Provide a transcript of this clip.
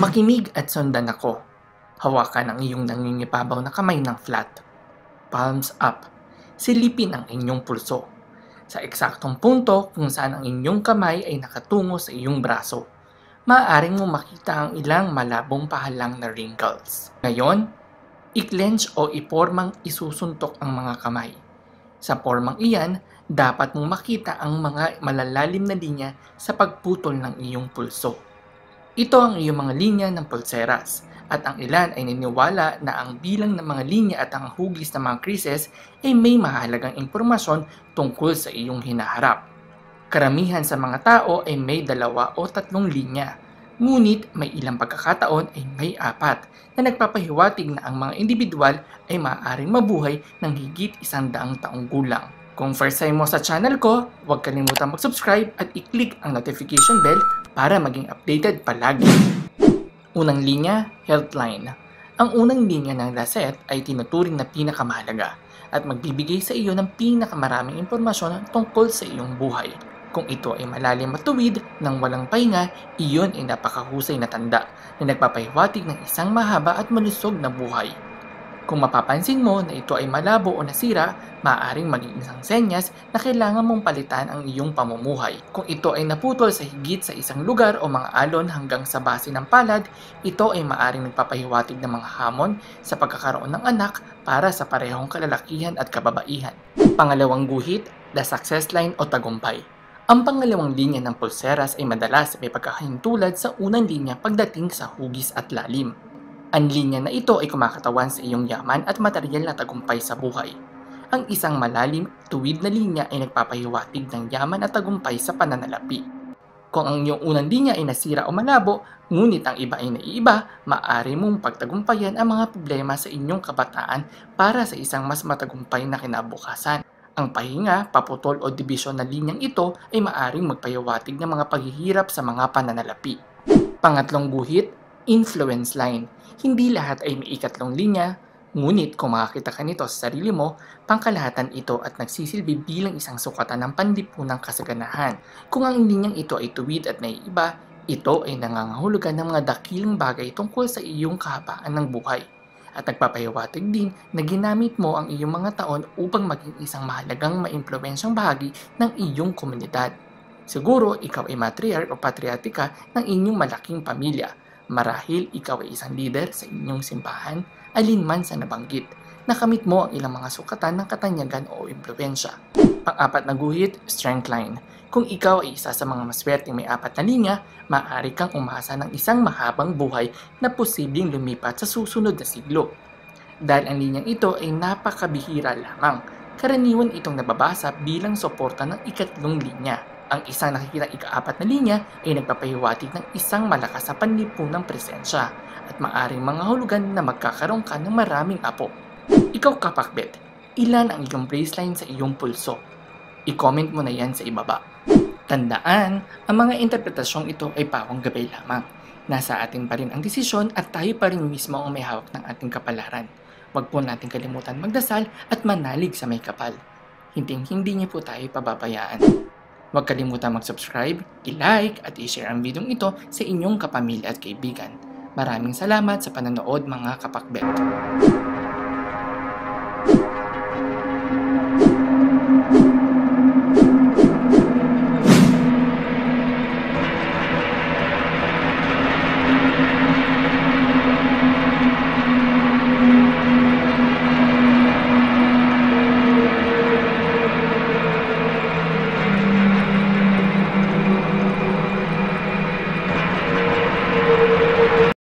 Makinig at sundan ako. Hawakan ang iyong nangingibabaw na kamay ng flat. Palms up. Silipin ang inyong pulso. Sa eksaktong punto kung saan ang inyong kamay ay nakatungo sa iyong braso, maaaring mo makita ang ilang malabong pahalang na wrinkles. Ngayon, i-clench o ipormang isusuntok ang mga kamay. Sa pormang iyan, dapat mong makita ang mga malalalim na linya sa pagputol ng iyong pulso. Ito ang iyong mga linya ng pulseras, at ang ilan ay niniwala na ang bilang ng mga linya at ang hugis ng mga creases ay may mahalagang impormasyon tungkol sa iyong hinaharap. Karamihan sa mga tao ay may 2 o 3 linya, ngunit may ilang pagkakataon ay may 4 na nagpapahiwatig na ang mga individual ay maaaring mabuhay ng higit 100 taong gulang. Kung first time mo sa channel ko, huwag kalimutan mag-subscribe at i-click ang notification bell para maging updated palagi. Unang linya, Healthline. Ang unang linya ng laset ay tinuturing na pinakamahalaga at magbibigay sa iyo ng pinakamaraming impormasyon tungkol sa iyong buhay. Kung ito ay malalim at tuwid nang walang pahinga, iyon ay napakahusay na tanda na nagpapahiwatig ng isang mahaba at malusog na buhay. Kung mapapansin mo na ito ay malabo o nasira, maaaring maging isang senyas na kailangan mong palitan ang iyong pamumuhay. Kung ito ay naputol sa higit sa isang lugar o mga alon hanggang sa base ng palad, ito ay maaaring nagpapahiwatig ng mga hamon sa pagkakaroon ng anak para sa parehong kalalakihan at kababaihan. Pangalawang guhit, the success line o tagumpay. Ang pangalawang linya ng pulseras ay madalas may pagkakahintulad sa unang linya pagdating sa hugis at lalim. Ang linya na ito ay kumakatawan sa iyong yaman at materyal na tagumpay sa buhay. Ang isang malalim, tuwid na linya ay nagpapahiwatig ng yaman at tagumpay sa pananalapi. Kung ang iyong unang linya ay nasira o malabo, ngunit ang iba ay naiiba, maaari mong pagtagumpayan ang mga problema sa inyong kabataan para sa isang mas matagumpay na kinabukasan. Ang pahinga, paputol o dibisyon na linyang ito ay maaaring magpayawatig ng mga paghihirap sa mga pananalapi. Pangatlong guhit, influence line. Hindi lahat ay may ikatlong linya, ngunit kung makakita ka nito sa sarili mo, pangkalahatan ito at nagsisilbi bilang isang sukatan ng panlipunang kasaganahan. Kung ang linyang ito ay tuwid at naiiba, ito ay nangangahulugan ng mga dakilang bagay tungkol sa iyong kahabaan ng buhay. At nagpapahiwatig din na ginamit mo ang iyong mga taon upang maging isang mahalagang maimpluwensyang bahagi ng iyong komunidad. Siguro ikaw ay matriarch o patriarchika ng inyong malaking pamilya. Marahil ikaw ay isang leader sa inyong simbahan, alinman sa nabanggit. Nakamit mo ang ilang mga sukatan ng katanyagan o impluwensya. Pang-apat na guhit, strength line. Kung ikaw ay isa sa mga maswerteng may 4 na linya, maaari kang umasa ng isang mahabang buhay na posibleng lumipat sa susunod na siglo. Dahil ang linyang ito ay napakabihira lamang, karaniwan itong nababasa bilang suporta ng ikatlong linya. Ang isang nakikita ika-4 na linya ay nagpapahiwatig ng isang malakas na panlipunang presensya at maaring mangahulugan na magkakaroon ka ng maraming apo. Ikaw kapakbet, ilan ang iyong baseline sa iyong pulso? I-comment mo na yan sa ibaba. Tandaan, ang mga interpretasyong ito ay pawang gabay lamang. Nasa atin pa rin ang desisyon at tayo pa rin mismo ang may hawak ng ating kapalaran. Huwag po natin kalimutan magdasal at manalig sa may kapal. Hinding-hindi niya po tayo pababayaan. Huwag kalimutan mag-subscribe, i-like at i-share ang video ito sa inyong kapamilya at kaibigan. Maraming salamat sa panonood mga kapakbet.